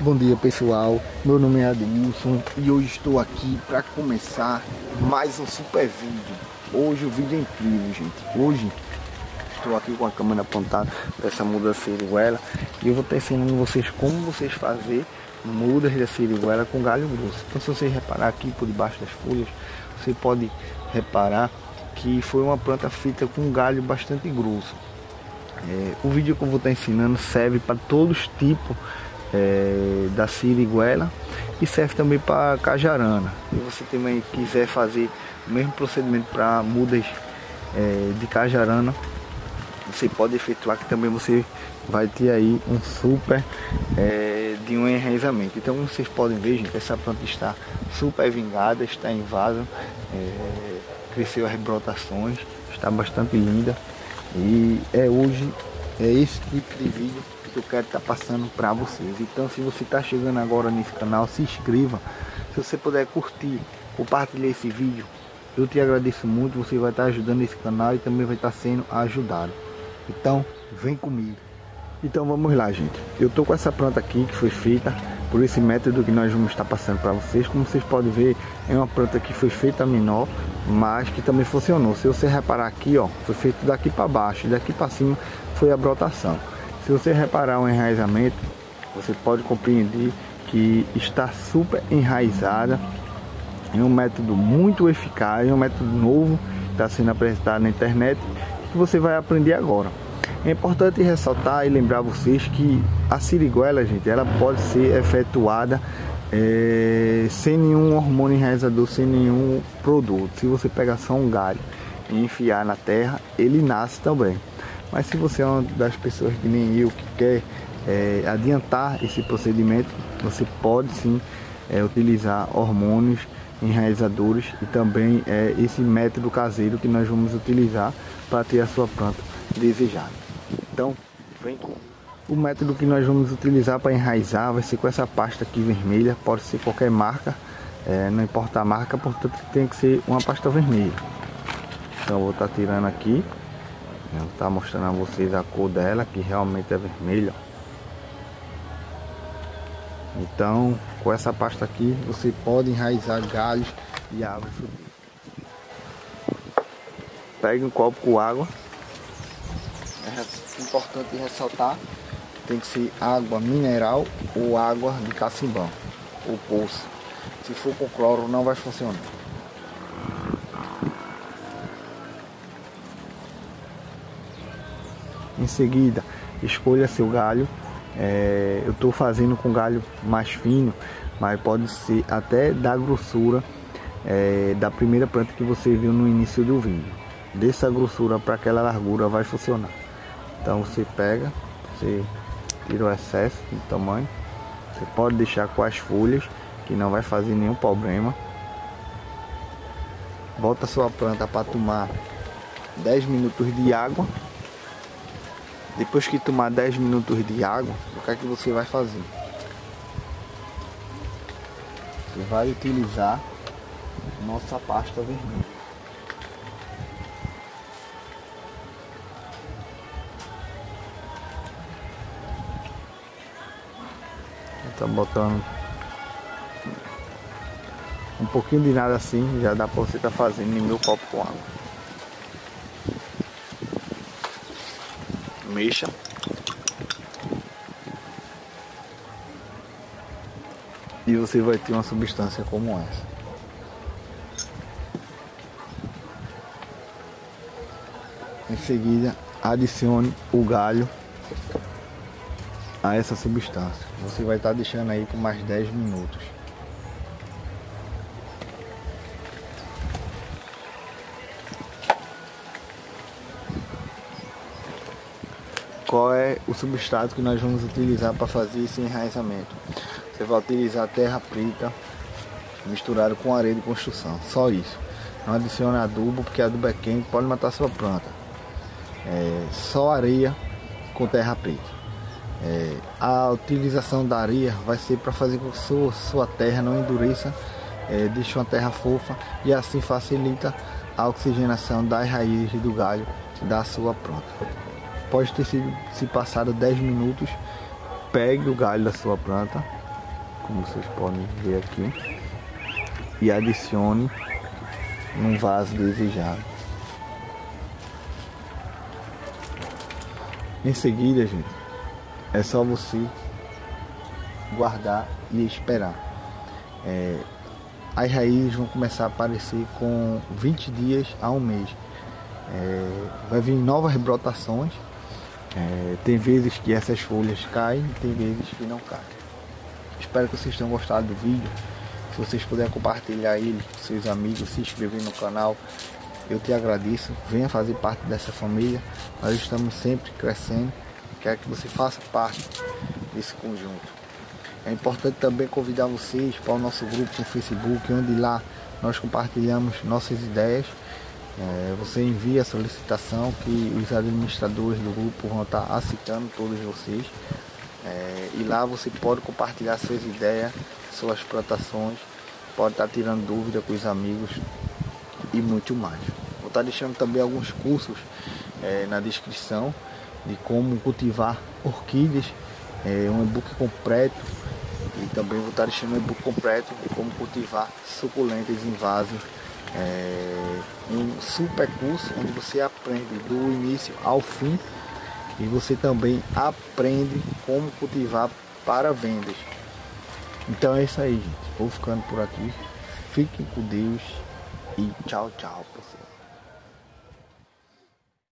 Bom dia pessoal, meu nome é Adilson e hoje estou aqui para começar mais um super vídeo. Hoje o vídeo é incrível, gente. Hoje estou aqui com a câmera apontada dessa muda da siriguela e eu vou estar ensinando vocês como vocês fazer mudas da siriguela com galho grosso. Então, se vocês reparar aqui por debaixo das folhas, você pode reparar que foi uma planta feita com um galho bastante grosso. O vídeo que eu vou estar ensinando serve para todos os tipos da siriguela e serve também para cajarana. Se você também quiser fazer o mesmo procedimento para mudas de cajarana, você pode efetuar, que também você vai ter aí um super de um enraizamento. Então, como vocês podem ver, gente, essa planta está super vingada, está em vaso, cresceu as brotações, está bastante linda. E hoje é esse tipo de vídeo que eu quero estar passando para vocês. Então, se você está chegando agora nesse canal, se inscreva. Se você puder curtir, compartilhar esse vídeo, eu te agradeço muito. Você vai estar ajudando esse canal e também vai estar sendo ajudado. Então, vem comigo. Então, vamos lá, gente. Eu estou com essa planta aqui que foi feita por esse método que nós vamos estar passando para vocês. Como vocês podem ver, é uma planta que foi feita menor, mas que também funcionou. Se você reparar aqui, ó, foi feito daqui para baixo, daqui para cima foi a brotação. Se você reparar o enraizamento, você pode compreender que está super enraizada. É um método muito eficaz, é um método novo que está sendo apresentado na internet, que você vai aprender agora. É importante ressaltar e lembrar vocês que a siriguela, gente, ela pode ser efetuada sem nenhum hormônio enraizador, sem nenhum produto. Se você pegar só um galho e enfiar na terra, ele nasce também. Mas se você é uma das pessoas que nem eu, que quer adiantar esse procedimento, você pode sim utilizar hormônios enraizadores e também esse método caseiro que nós vamos utilizar para ter a sua planta desejada. Então, vem comigo. O método que nós vamos utilizar para enraizar vai ser com essa pasta aqui vermelha. Pode ser qualquer marca, não importa a marca, portanto tem que ser uma pasta vermelha. Então eu vou estar tirando aqui, eu vou estar mostrando a vocês a cor dela, que realmente é vermelha. Então, com essa pasta aqui você pode enraizar galhos e árvores. Pegue um copo com água. É importante ressaltar, tem que ser água mineral ou água de cacimbão ou poço. Se for com cloro não vai funcionar. Em seguida, escolha seu galho. Eu estou fazendo com galho mais fino, mas pode ser até da grossura da primeira planta que você viu no início do vídeo. Dessa grossura para aquela largura vai funcionar. Então você pega, você tira o excesso de tamanho. Você pode deixar com as folhas, que não vai fazer nenhum problema. Bota sua planta para tomar 10 minutos de água. Depois que tomar 10 minutos de água, o que é que você vai fazer? Você vai utilizar nossa pasta vermelha. Tá botando um pouquinho de nada, assim já dá para você estar fazendo em meu copo com água. Mexa. E você vai ter uma substância como essa. Em seguida, adicione o galho a essa substância. Você vai estar deixando aí por mais 10 minutos. Qual é o substrato que nós vamos utilizar para fazer esse enraizamento? Você vai utilizar terra preta misturada com areia de construção, só isso. Não adicione adubo, porque adubo é quente, pode matar sua planta. Só areia com terra preta. A utilização da areia vai ser para fazer com que sua terra não endureça, deixa uma terra fofa e assim facilita a oxigenação das raízes do galho da sua planta. Pode ter sido, se passado 10 minutos, pegue o galho da sua planta, como vocês podem ver aqui, e adicione num vaso desejado. Em seguida, gente, é só você guardar e esperar. As raízes vão começar a aparecer com 20 dias a um mês. Vai vir novas brotações. Tem vezes que essas folhas caem, tem vezes que não caem. Espero que vocês tenham gostado do vídeo. Se vocês puderem compartilhar ele com seus amigos, se inscrever no canal, eu te agradeço. Venha fazer parte dessa família. Nós estamos sempre crescendo. Quero que você faça parte desse conjunto. É importante também convidar vocês para o nosso grupo no Facebook, onde lá nós compartilhamos nossas ideias. Você envia a solicitação que os administradores do grupo vão estar aceitando todos vocês. E lá você pode compartilhar suas ideias, suas plantações, pode estar tirando dúvida com os amigos e muito mais. Vou estar deixando também alguns cursos na descrição de como cultivar orquídeas, um e-book completo, e também vou estar deixando um e-book completo de como cultivar suculentas em vasos, um super curso onde você aprende do início ao fim e você também aprende como cultivar para vendas. Então é isso aí, gente. Vou ficando por aqui. Fiquem com Deus e tchau, tchau, pessoal.